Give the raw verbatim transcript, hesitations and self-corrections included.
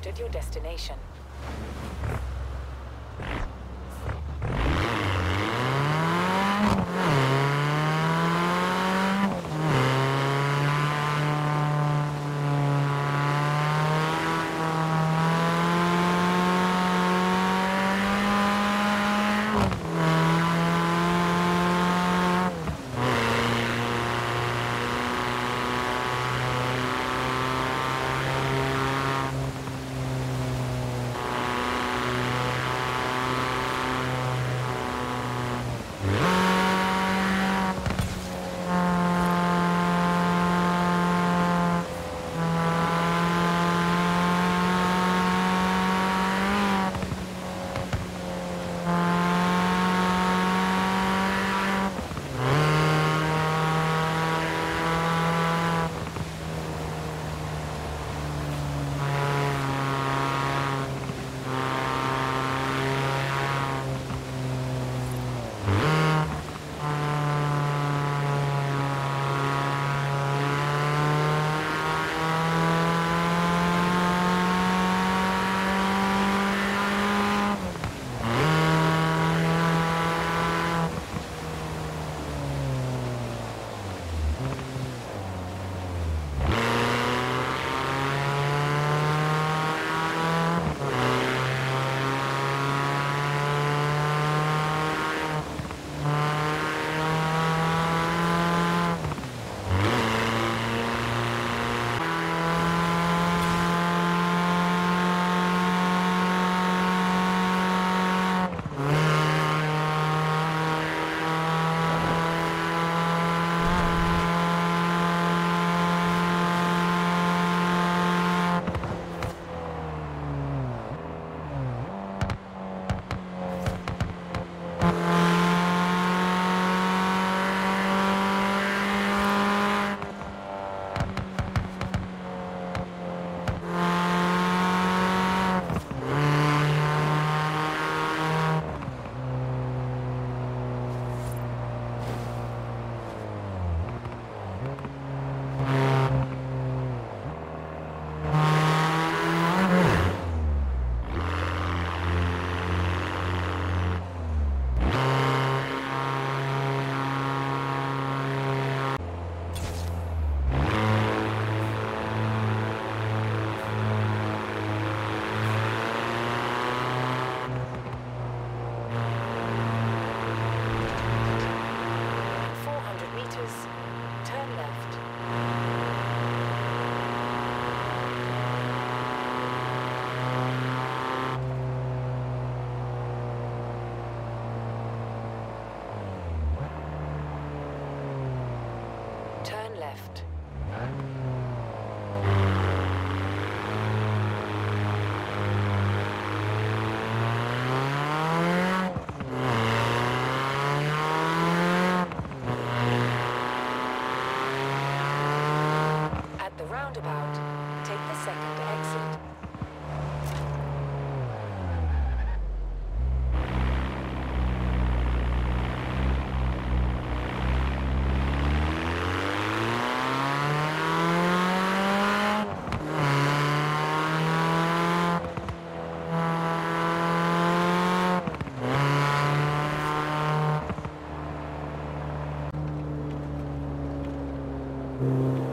arrived at your destination. Left. At the roundabout, take the second exit. Thank mm -hmm. you.